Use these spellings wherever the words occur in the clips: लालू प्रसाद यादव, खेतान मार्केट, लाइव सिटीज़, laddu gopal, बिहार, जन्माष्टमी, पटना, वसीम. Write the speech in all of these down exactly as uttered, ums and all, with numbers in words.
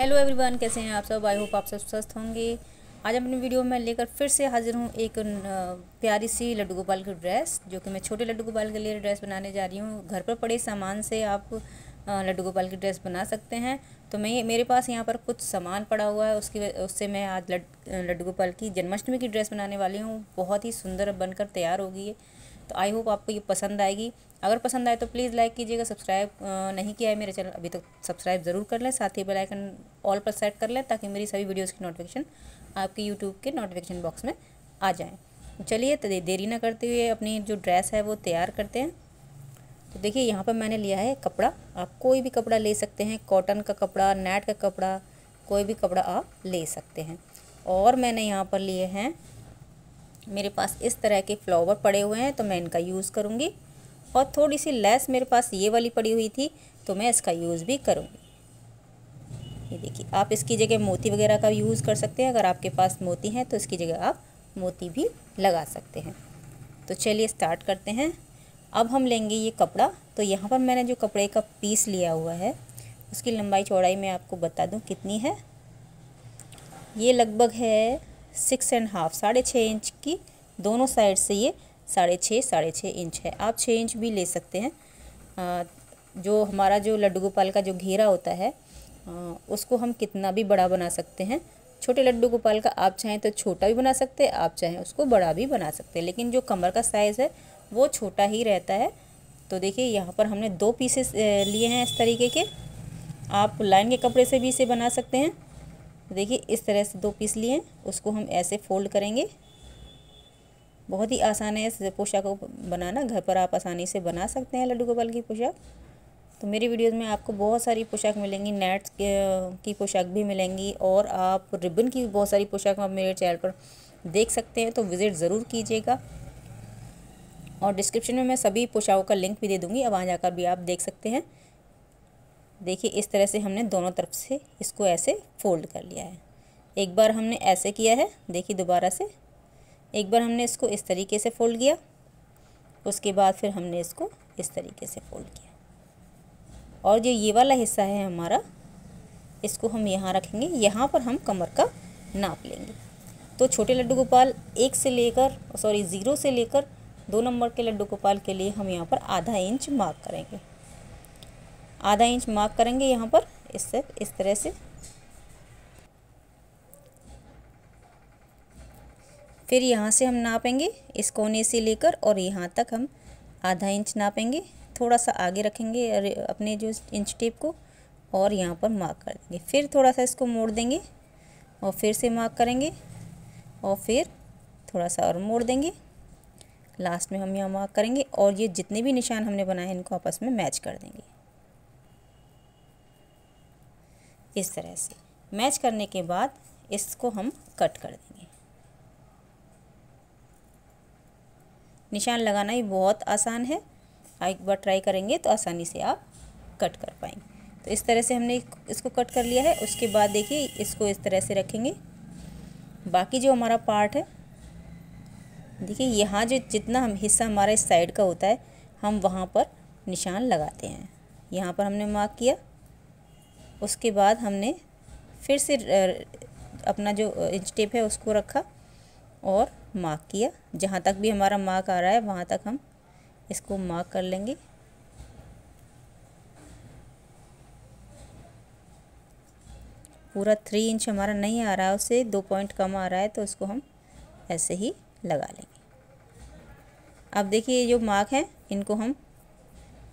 Hello everyone, कैसे हैं आप सब। आई होप आप सब स्वस्थ होंगे। आज अपनी वीडियो में लेकर फिर से हाजिर हूँ एक प्यारी सी लड्डू गोपाल की ड्रेस, जो कि मैं छोटे लड्डू गोपाल के लिए ड्रेस बनाने जा रही हूँ। घर पर पड़े सामान से आप लड्डू गोपाल की ड्रेस बना सकते हैं। तो मैं मेरे पास यहाँ पर कुछ सामान पड़ा हुआ है, उसकी उससे मैं आज लड्डू गोपाल की जन्माष्टमी की ड्रेस बनाने वाली हूँ। बहुत ही सुंदर बनकर तैयार होगी ये। तो आई होप आपको ये पसंद आएगी। अगर पसंद आए तो प्लीज़ लाइक कीजिएगा। सब्सक्राइब नहीं किया है मेरे चैनल अभी तक, सब्सक्राइब ज़रूर कर लें। साथ ही बेल आइकन ऑल पर सेट कर लें ताकि मेरी सभी वीडियोस की नोटिफिकेशन आपके यूट्यूब के नोटिफिकेशन बॉक्स में आ जाएं। चलिए तो देरी ना करते हुए अपनी जो ड्रेस है वो तैयार करते हैं। तो देखिए यहाँ पर मैंने लिया है कपड़ा। आप कोई भी कपड़ा ले सकते हैं, कॉटन का कपड़ा, नेट का कपड़ा, कोई भी कपड़ा आप ले सकते हैं। और मैंने यहाँ पर लिए हैं, मेरे पास इस तरह के फ्लावर पड़े हुए हैं तो मैं इनका यूज़ करूँगी। और थोड़ी सी लेस मेरे पास ये वाली पड़ी हुई थी तो मैं इसका यूज़ भी करूँगी। ये देखिए, आप इसकी जगह मोती वगैरह का यूज़ कर सकते हैं। अगर आपके पास मोती हैं तो इसकी जगह आप मोती भी लगा सकते हैं। तो चलिए स्टार्ट करते हैं। अब हम लेंगे ये कपड़ा। तो यहाँ पर मैंने जो कपड़े का पीस लिया हुआ है उसकी लंबाई चौड़ाई मैं आपको बता दूँ कितनी है। ये लगभग है सिक्स एंड हाफ, साढ़े छः इंच की दोनों साइड से ये साढ़े छः साढ़े छः इंच है। आप छः इंच भी ले सकते हैं। आ, जो हमारा जो लड्डू गोपाल का जो घेरा होता है आ, उसको हम कितना भी बड़ा बना सकते हैं। छोटे लड्डू गोपाल का आप चाहें तो छोटा भी बना सकते हैं, आप चाहें उसको बड़ा भी बना सकते हैं, लेकिन जो कमर का साइज़ है वो छोटा ही रहता है। तो देखिए यहाँ पर हमने दो पीसेस लिए हैं इस तरीके के। आप लाइन के कपड़े से भी इसे बना सकते हैं। देखिए इस तरह से दो पीस लिए, उसको हम ऐसे फ़ोल्ड करेंगे। बहुत ही आसान है इस पोशाक को बनाना। घर पर आप आसानी से बना सकते हैं लड्डू गोपाल की पोशाक। तो मेरी वीडियोस में आपको बहुत सारी पोशाक मिलेंगी, नेट की पोशाक भी मिलेंगी और आप रिबन की बहुत सारी पोशाक आप मेरे चैनल पर देख सकते हैं। तो विज़िट ज़रूर कीजिएगा। और डिस्क्रिप्शन में मैं सभी पोशाकों का लिंक भी दे दूँगी, अब वहाँ जाकर भी आप देख सकते हैं। देखिए इस तरह से हमने दोनों तरफ से इसको ऐसे फोल्ड कर लिया है। एक बार हमने ऐसे किया है, देखिए दोबारा से एक बार हमने इसको इस तरीके से फ़ोल्ड किया, उसके बाद फिर हमने इसको इस तरीके से फ़ोल्ड किया। और जो ये वाला हिस्सा है हमारा, इसको हम यहाँ रखेंगे। यहाँ पर हम कमर का नाप लेंगे। तो छोटे लड्डू गोपाल एक से लेकर सॉरी ज़ीरो से लेकर दो नंबर के लड्डू गोपाल के लिए हम यहाँ पर आधा इंच मार्क करेंगे। आधा इंच मार्क करेंगे यहाँ पर इससे इस तरह से। फिर यहाँ से हम नापेंगे, इस कोने से लेकर और यहाँ तक हम आधा इंच नापेंगे। थोड़ा सा आगे रखेंगे अपने जो इंच टेप को और यहाँ पर मार्क कर देंगे। फिर थोड़ा सा इसको मोड़ देंगे और फिर से मार्क करेंगे और फिर थोड़ा सा और मोड़ देंगे। लास्ट में हम यहाँ मार्क करेंगे और ये जितने भी निशान हमने बनाए हैं इनको आपस में मैच कर देंगे। इस तरह से मैच करने के बाद इसको हम कट कर देंगे। निशान लगाना ही बहुत आसान है, एक बार ट्राई करेंगे तो आसानी से आप कट कर पाएंगे। तो इस तरह से हमने इसको कट कर लिया है। उसके बाद देखिए इसको इस तरह से रखेंगे। बाकी जो हमारा पार्ट है, देखिए यहाँ जो जितना हम हिस्सा हमारा इस साइड का होता है हम वहाँ पर निशान लगाते हैं। यहाँ पर हमने मार्क किया, उसके बाद हमने फिर से अपना जो इंच टेप है उसको रखा और मार्क किया। जहाँ तक भी हमारा मार्क आ रहा है वहाँ तक हम इसको मार्क कर लेंगे। पूरा थ्री इंच हमारा नहीं आ रहा है, उससे दो पॉइंट कम आ रहा है तो उसको हम ऐसे ही लगा लेंगे। अब देखिए जो मार्क हैं इनको हम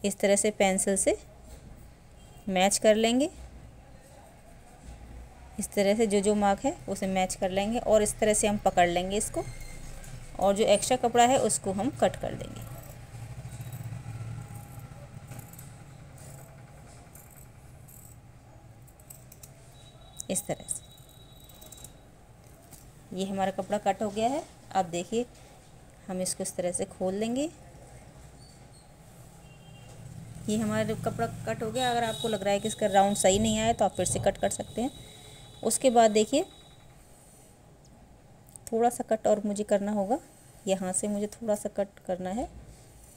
इस तरह से पेंसिल से मैच कर लेंगे। इस तरह से जो जो मार्क है उसे मैच कर लेंगे और इस तरह से हम पकड़ लेंगे इसको। और जो एक्स्ट्रा कपड़ा है उसको हम कट कर देंगे। इस तरह से ये हमारा कपड़ा कट हो गया है। अब देखिए हम इसको इस तरह से खोल देंगे। ये हमारा कपड़ा कट हो गया। अगर आपको लग रहा है कि इसका राउंड सही नहीं आया तो आप फिर से कट कर सकते हैं। उसके बाद देखिए थोड़ा सा कट और मुझे करना होगा। यहाँ से मुझे थोड़ा सा कट करना है,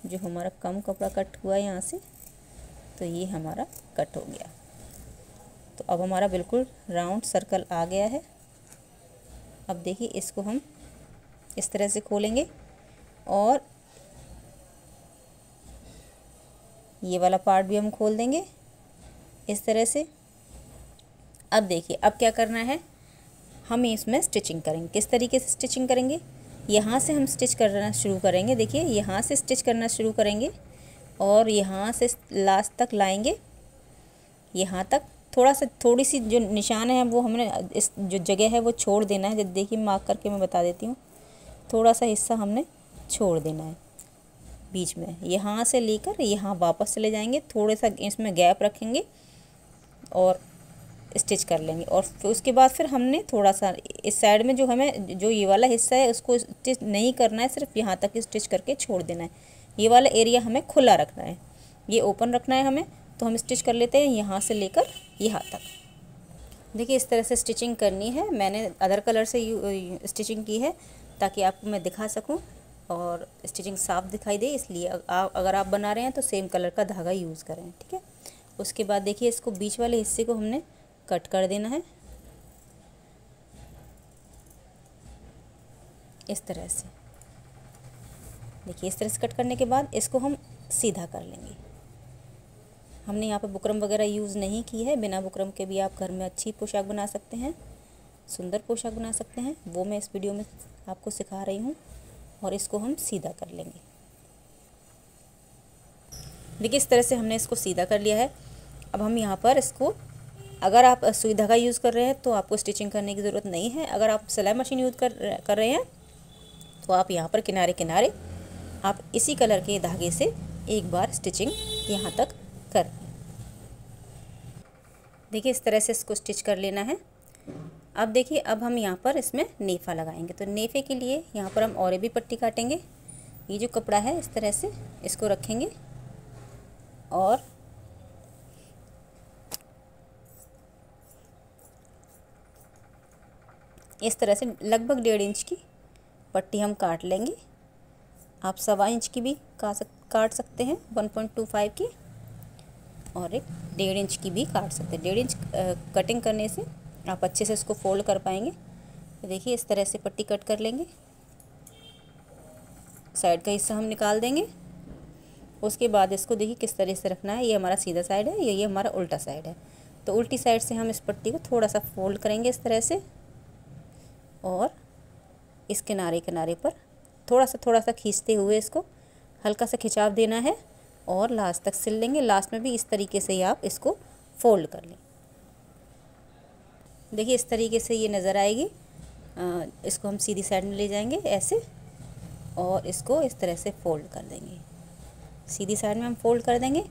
जो हमारा कम कपड़ा कट हुआ है यहाँ से। तो ये हमारा कट हो गया। तो अब हमारा बिल्कुल राउंड सर्कल आ गया है। अब देखिए इसको हम इस तरह से खोलेंगे और ये वाला पार्ट भी हम खोल देंगे इस तरह से। अब देखिए अब क्या करना है, हम इसमें स्टिचिंग करेंगे। किस तरीके से स्टिचिंग करेंगे, यहाँ से हम स्टिच करना शुरू करेंगे। देखिए यहाँ से स्टिच करना शुरू करेंगे और यहाँ से लास्ट तक लाएंगे, यहाँ तक। थोड़ा सा थोड़ी सी जो निशान है वो हमने इस जो जगह है वो छोड़ देना है। जब देखिए मार्क करके मैं बता देती हूँ, थोड़ा सा हिस्सा हमने छोड़ देना है बीच में। यहाँ से लेकर यहाँ वापस चले जाएंगे, थोड़े सा इसमें गैप रखेंगे और स्टिच कर लेंगे। और उसके बाद फिर हमने थोड़ा सा इस साइड में जो हमें जो ये वाला हिस्सा है उसको स्टिच नहीं करना है, सिर्फ यहाँ तक स्टिच करके छोड़ देना है। ये वाला एरिया हमें खुला रखना है, ये ओपन रखना है हमें। तो हम स्टिच कर लेते हैं यहाँ से लेकर यहाँ तक। देखिए इस तरह से स्टिचिंग करनी है। मैंने अदर कलर से स्टिचिंग की है ताकि आपको मैं दिखा सकूँ और स्टिचिंग साफ दिखाई दे, इसलिए आप अगर आप बना रहे हैं तो सेम कलर का धागा यूज़ करें, ठीक है। उसके बाद देखिए इसको बीच वाले हिस्से को हमने कट कर देना है इस तरह से। देखिए इस तरह से कट करने के बाद इसको हम सीधा कर लेंगे। हमने यहाँ पर बुकरम वगैरह यूज़ नहीं की है। बिना बुकरम के भी आप घर में अच्छी पोशाक बना सकते हैं, सुंदर पोशाक बना सकते हैं, वो मैं इस वीडियो में आपको सिखा रही हूँ। और इसको हम सीधा कर लेंगे। देखिए इस तरह से हमने इसको सीधा कर लिया है। अब हम यहाँ पर इसको, अगर आप सुई धागा यूज़ कर रहे हैं तो आपको स्टिचिंग करने की ज़रूरत नहीं है। अगर आप सिलाई मशीन यूज़ कर कर रहे हैं तो आप यहाँ पर किनारे किनारे आप इसी कलर के धागे से एक बार स्टिचिंग यहाँ तक कर लें। देखिए इस तरह से इसको स्टिच कर लेना है। अब देखिए अब हम यहाँ पर इसमें नेफा लगाएंगे। तो नेफे के लिए यहाँ पर हम और भी पट्टी काटेंगे। ये जो कपड़ा है इस तरह से इसको रखेंगे और इस तरह से लगभग डेढ़ इंच की पट्टी हम काट लेंगे। आप सवा इंच की भी काट सकते हैं, वन पॉइंट टू फाइव की, और एक डेढ़ इंच की भी काट सकते हैं। डेढ़ इंच कटिंग करने से आप अच्छे से इसको फोल्ड कर पाएंगे। देखिए इस तरह से पट्टी कट कर लेंगे, साइड का हिस्सा हम निकाल देंगे। उसके बाद इसको देखिए किस तरह से रखना है। ये हमारा सीधा साइड है, ये हमारा उल्टा साइड है। तो उल्टी साइड से हम इस पट्टी को थोड़ा सा फोल्ड करेंगे इस तरह से और इस किनारे किनारे पर थोड़ा सा थोड़ा सा खींचते हुए इसको हल्का सा खिंचाव देना है और लास्ट तक सिल लेंगे। लास्ट में भी इस तरीके से ही आप इसको फोल्ड कर लें। देखिए इस तरीके से ये नज़र आएगी। आ, इसको हम सीधी साइड में ले जाएंगे ऐसे और इसको इस तरह से फोल्ड कर देंगे। सीधी साइड में हम फोल्ड कर देंगे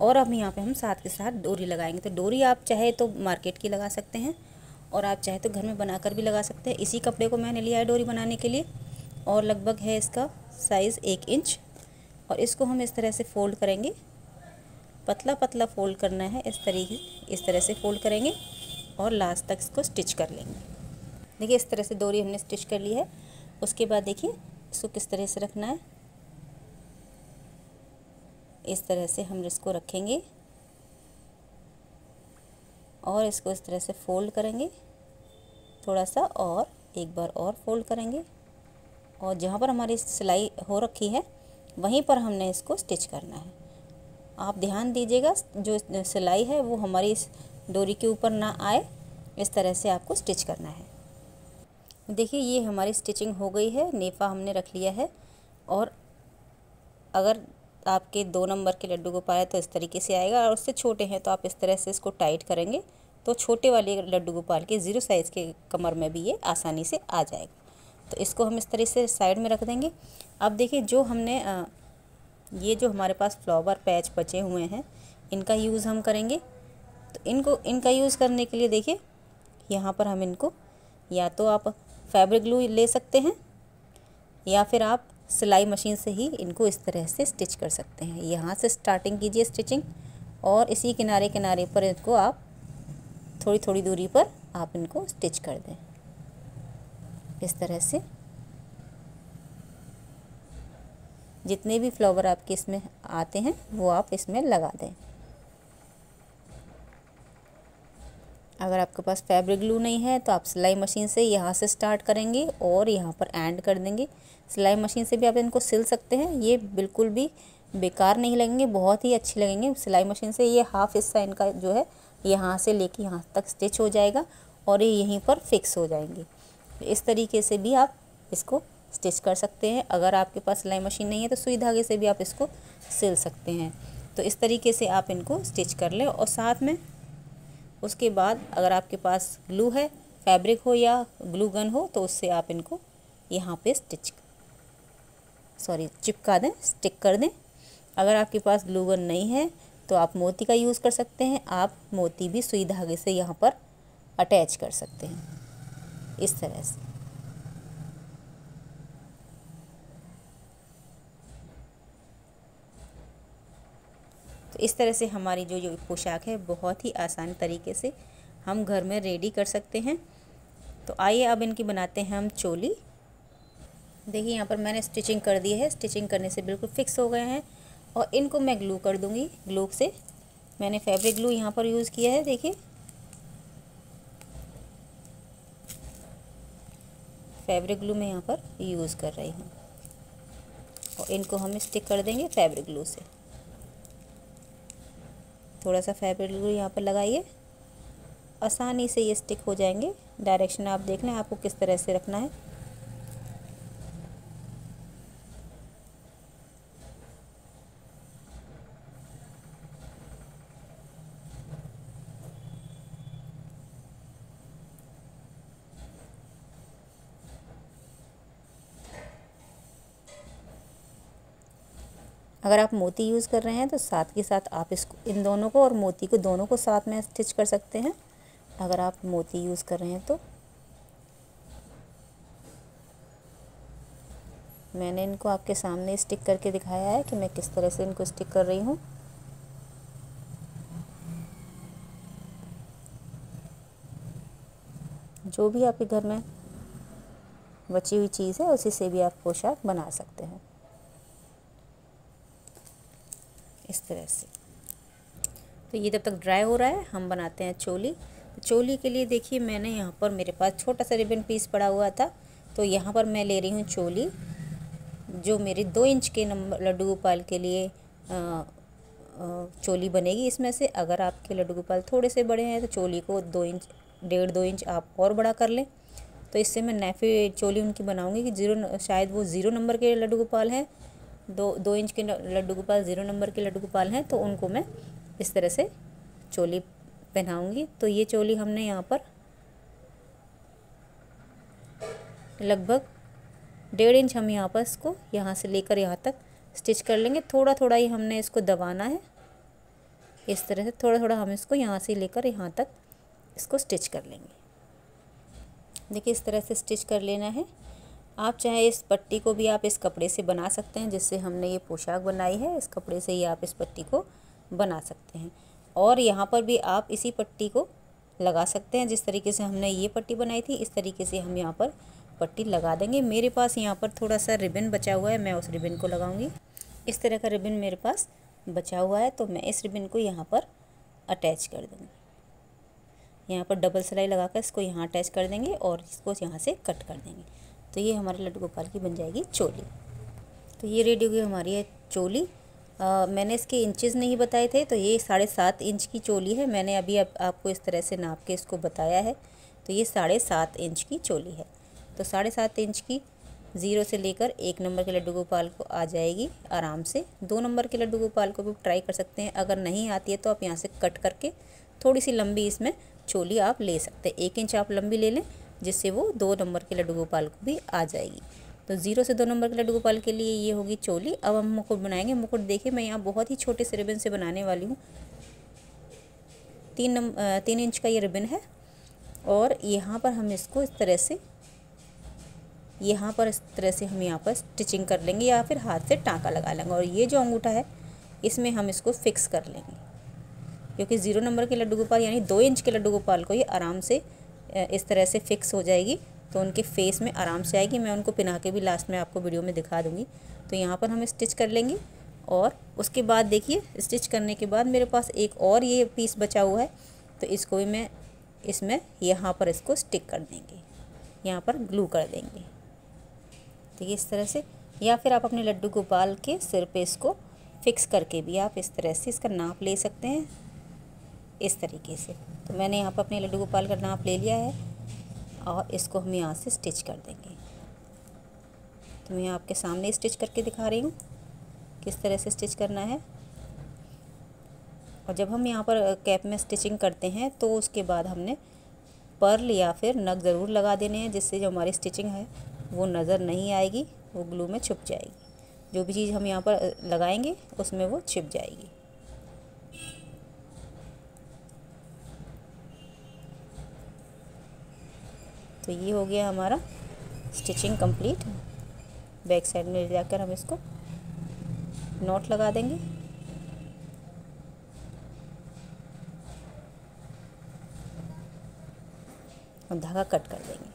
और अब यहाँ पे हम साथ के साथ डोरी लगाएंगे। तो डोरी आप चाहे तो मार्केट की लगा सकते हैं और आप चाहे तो घर में बनाकर भी लगा सकते हैं। इसी कपड़े को मैंने लिया है डोरी बनाने के लिए और लगभग है इसका साइज़ एक इंच। और इसको हम इस तरह से फ़ोल्ड करेंगे, पतला पतला फ़ोल्ड करना है इस तरीके इस तरह से फ़ोल्ड करेंगे और लास्ट तक इसको स्टिच कर लेंगे। देखिए इस तरह से डोरी हमने स्टिच कर ली है। उसके बाद देखिए इसको किस तरह से रखना है। इस तरह से हम इसको रखेंगे और इसको इस तरह से फ़ोल्ड करेंगे थोड़ा सा और एक बार और फ़ोल्ड करेंगे और जहाँ पर हमारी सिलाई हो रखी है वहीं पर हमने इसको स्टिच करना है। आप ध्यान दीजिएगा जो सिलाई है वो हमारी इस डोरी के ऊपर ना आए, इस तरह से आपको स्टिच करना है। देखिए ये हमारी स्टिचिंग हो गई है, नेफा हमने रख लिया है। और अगर आपके दो नंबर के लड्डू गोपाल है तो इस तरीके से आएगा और उससे छोटे हैं तो आप इस तरह से इसको टाइट करेंगे तो छोटे वाले लड्डू गोपाल के ज़ीरो साइज़ के कमर में भी ये आसानी से आ जाएगा। तो इसको हम इस तरह से साइड में रख देंगे। अब देखिए जो हमने आ, ये जो हमारे पास फ्लावर पैच बचे हुए हैं इनका यूज़ हम करेंगे। तो इनको इनका यूज़ करने के लिए देखिए यहाँ पर हम इनको या तो आप फैब्रिक ग्लू ले सकते हैं या फिर आप सिलाई मशीन से ही इनको इस तरह से स्टिच कर सकते हैं। यहाँ से स्टार्टिंग कीजिए स्टिचिंग और इसी किनारे किनारे पर इनको आप थोड़ी थोड़ी दूरी पर आप इनको स्टिच कर दें इस तरह से। जितने भी फ्लावर आपके इसमें आते हैं वो आप इसमें लगा दें। अगर आपके पास फैब्रिक ग्लू नहीं है तो आप सिलाई मशीन से यहाँ से स्टार्ट करेंगे और यहाँ पर एंड कर देंगे। सिलाई मशीन से भी आप इनको सिल सकते हैं, ये बिल्कुल भी बेकार नहीं लगेंगे, बहुत ही अच्छी लगेंगे। सिलाई मशीन से ये हाफ हिस्सा इनका जो है यहाँ से लेके यहाँ तक स्टिच हो जाएगा और ये यहीं पर फिक्स हो जाएंगे। इस तरीके से भी आप इसको स्टिच कर सकते हैं। अगर आपके पास सिलाई मशीन नहीं है तो सुई धागे से भी आप इसको सिल सकते हैं। तो इस तरीके से आप इनको स्टिच कर लें और साथ में उसके बाद अगर आपके पास ग्लू है, फैब्रिक हो या ग्लू गन हो तो उससे आप इनको यहाँ पे स्टिच सॉरी चिपका दें, स्टिक कर दें। अगर आपके पास ग्लू गन नहीं है तो आप मोती का यूज़ कर सकते हैं। आप मोती भी सुई धागे से यहाँ पर अटैच कर सकते हैं इस तरह से। तो इस तरह से हमारी जो जो पोशाक है बहुत ही आसान तरीके से हम घर में रेडी कर सकते हैं। तो आइए अब इनकी बनाते हैं हम चोली। देखिए यहाँ पर मैंने स्टिचिंग कर दी है, स्टिचिंग करने से बिल्कुल फिक्स हो गए हैं और इनको मैं ग्लू कर दूँगी। ग्लू से मैंने फैब्रिक ग्लू यहाँ पर यूज़ किया है, देखिए फैब्रिक ग्लू मैं यहाँ पर यूज़ कर रही हूँ और इनको हम स्टिक कर देंगे फैब्रिक ग्लू से। थोड़ा सा फैब्रिक ग्लू यहाँ पर लगाइए, आसानी से ये स्टिक हो जाएंगे। डायरेक्शन आप देख लें आपको किस तरह से रखना है। अगर आप मोती यूज़ कर रहे हैं तो साथ के साथ आप इसको इन दोनों को और मोती को दोनों को साथ में स्टिच कर सकते हैं। अगर आप मोती यूज़ कर रहे हैं तो मैंने इनको आपके सामने स्टिक करके दिखाया है कि मैं किस तरह से इनको स्टिक कर रही हूँ। जो भी आपके घर में बची हुई चीज़ है उसी से भी आप पोशाक बना सकते हैं इस तरह से। तो ये जब तक ड्राई हो रहा है हम बनाते हैं चोली। तो चोली के लिए देखिए मैंने यहाँ पर मेरे पास छोटा सा रिबन पीस पड़ा हुआ था तो यहाँ पर मैं ले रही हूँ चोली जो मेरे दो इंच के नंबर लड्डू गोपाल के लिए आ, आ, चोली बनेगी इसमें से। अगर आपके लड्डू गोपाल थोड़े से बड़े हैं तो चोली को दो इंच डेढ़ दो इंच आप और बड़ा कर लें। तो इससे मैं नैफी चोली उनकी बनाऊँगी कि जीरो शायद वो ज़ीरो नंबर के लड्डू गोपाल हैं, दो दो इंच के लड्डू गोपाल ज़ीरो नंबर के लड्डू गोपाल हैं, तो उनको मैं इस तरह से चोली पहनाऊंगी। तो ये चोली हमने यहाँ पर लगभग डेढ़ इंच हम यहाँ पर इसको यहाँ से लेकर यहाँ तक स्टिच कर लेंगे। थोड़ा थोड़ा ही हमने इसको दबाना है इस तरह से, थोड़ा थोड़ा हम इसको यहाँ से लेकर यहाँ तक इसको स्टिच कर लेंगे। देखिए इस तरह से स्टिच कर लेना है। आप चाहे इस पट्टी को भी आप इस कपड़े से बना सकते हैं जिससे हमने ये पोशाक बनाई है, इस कपड़े से ही आप इस पट्टी को बना सकते हैं। और यहाँ पर भी आप इसी पट्टी को लगा सकते हैं जिस तरीके से हमने ये पट्टी बनाई थी, इस तरीके से हम यहाँ पर पट्टी लगा देंगे। मेरे पास यहाँ पर थोड़ा सा रिबन बचा हुआ है, मैं उस रिबन को लगाऊंगी। इस तरह का रिबन मेरे पास बचा हुआ है तो मैं इस रिबन को यहाँ पर अटैच कर दूँगी। यहाँ पर डबल सिलाई लगा कर इसको यहाँ अटैच कर देंगे और इसको यहाँ से कट कर देंगे। तो ये हमारे लड्डू गोपाल की बन जाएगी चोली। तो ये रेडी हो गई हमारी है चोली। आ, मैंने इसके इंचेस नहीं बताए थे तो ये साढ़े सात इंच की चोली है। मैंने अभी आप, आपको इस तरह से नाप के इसको बताया है। तो ये साढ़े सात इंच की चोली है। तो साढ़े सात इंच की ज़ीरो से लेकर एक नंबर के लड्डू गोपाल को आ जाएगी आराम से। दो नंबर के लड्डू गोपाल को भी ट्राई कर सकते हैं। अगर नहीं आती है तो आप यहाँ से कट करके थोड़ी सी लंबी इसमें चोली आप ले सकते हैं। एक इंच आप लंबी ले लें जिससे वो दो नंबर के लड्डू गोपाल को भी आ जाएगी। तो ज़ीरो से दो नंबर के लड्डू गोपाल के लिए ये होगी चोली। अब हम मुकुट बनाएंगे। मुकुट देखिए मैं यहाँ बहुत ही छोटे से रिबन से बनाने वाली हूँ। तीन नंबर तीन इंच का ये रिबन है और यहाँ पर हम इसको इस तरह से यहाँ पर इस तरह से हम यहाँ पर स्टिचिंग कर लेंगे या फिर हाथ से टाँका लगा लेंगे। और ये जो अंगूठा है इसमें हम इसको फिक्स कर लेंगे क्योंकि ज़ीरो नंबर के लड्डू गोपाल यानी दो इंच के लड्डू गोपाल को ये आराम से इस तरह से फ़िक्स हो जाएगी तो उनके फेस में आराम से आएगी। मैं उनको पिन्हा के भी लास्ट में आपको वीडियो में दिखा दूँगी। तो यहाँ पर हम स्टिच कर लेंगे और उसके बाद देखिए स्टिच करने के बाद मेरे पास एक और ये पीस बचा हुआ है तो इसको भी मैं इसमें यहाँ पर इसको स्टिक कर देंगे, यहाँ पर ग्लू कर देंगे। देखिए इस तरह से, या फिर आप अपने लड्डू गोपाल के सिर पे इसको फिक्स करके भी आप इस तरह से इसका नाप ले सकते हैं, इस तरीके से। तो मैंने यहाँ पर अपने लड्डू गोपाल का नाप ले लिया है और इसको हम यहाँ से स्टिच कर देंगे। तो मैं आपके सामने स्टिच करके दिखा रही हूँ किस तरह से स्टिच करना है। और जब हम यहाँ पर कैप में स्टिचिंग करते हैं तो उसके बाद हमने पर्ल या फिर नग ज़रूर लगा देने हैं, जिससे जो हमारी स्टिचिंग है वो नज़र नहीं आएगी, वो ग्लू में छुप जाएगी। जो भी चीज़ हम यहाँ पर लगाएंगे उसमें वो छिप जाएगी। तो ये हो गया हमारा स्टिचिंग कंप्लीट। बैक साइड में ले जाकर हम इसको नॉट लगा देंगे। धागा कट कर देंगे।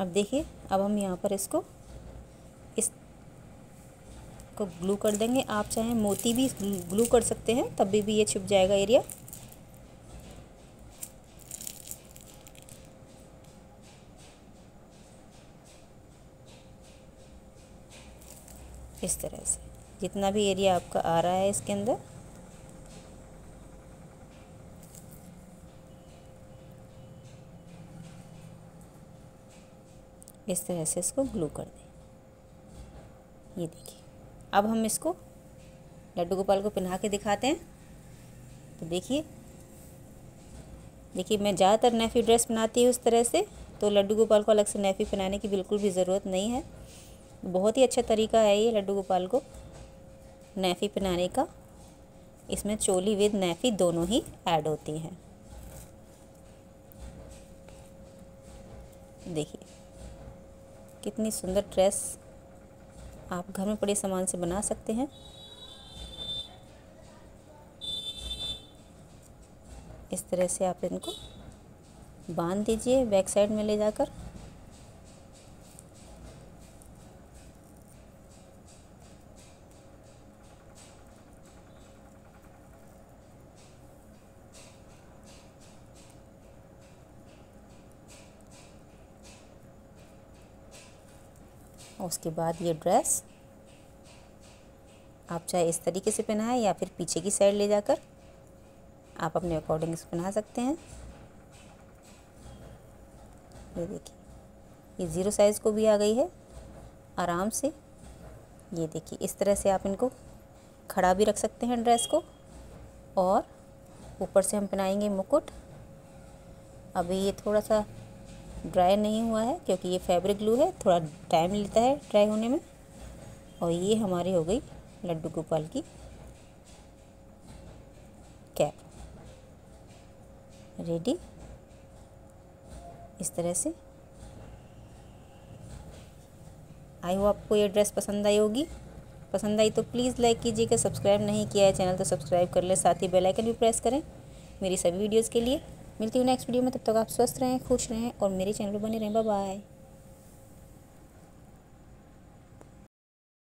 अब देखिए, अब हम यहाँ पर इसको इस को ग्लू कर देंगे। आप चाहें मोती भी ग्लू कर सकते हैं, तब भी, भी ये छिप जाएगा एरिया। इस तरह से जितना भी एरिया आपका आ रहा है इसके अंदर इस तरह से इसको ग्लू कर दें। ये देखिए, अब हम इसको लड्डू गोपाल को पहना के दिखाते हैं। तो देखिए देखिए मैं ज़्यादातर नेफी ड्रेस बनाती हूँ इस तरह से, तो लड्डू गोपाल को अलग से नेफी पहनाने की बिल्कुल भी ज़रूरत नहीं है। बहुत ही अच्छा तरीका है ये लड्डू गोपाल को नेफी पहनाने का। इसमें चोली विद नेफी दोनों ही ऐड होती हैं। देखिए कितनी सुंदर ड्रेस आप घर में पड़े सामान से बना सकते हैं। इस तरह से आप इनको बांध दीजिए बैक साइड में ले जाकर। उसके बाद ये ड्रेस आप चाहे इस तरीके से पहनाएं या फिर पीछे की साइड ले जाकर आप अपने अकॉर्डिंग से पहना सकते हैं। ये देखिए, ये ज़ीरो साइज़ को भी आ गई है आराम से। ये देखिए इस तरह से आप इनको खड़ा भी रख सकते हैं ड्रेस को, और ऊपर से हम पहनाएंगे मुकुट। अभी ये थोड़ा सा ड्राई नहीं हुआ है क्योंकि ये फैब्रिक ग्लू है, थोड़ा टाइम लेता है ड्राई होने में। और ये हमारी हो गई लड्डू गोपाल की कैप रेडी। इस तरह से आई होप आपको ये ड्रेस पसंद आई होगी। पसंद आई तो प्लीज़ लाइक कीजिएगा। सब्सक्राइब नहीं किया है चैनल तो सब्सक्राइब कर ले, साथ ही बेल आइकन भी प्रेस करें मेरी सभी वीडियोज़ के लिए। मिलती हूँ नेक्स्ट वीडियो में, तब तक आप स्वस्थ रहें, खुश रहें और मेरे चैनल पर बने रहें। Bye bye.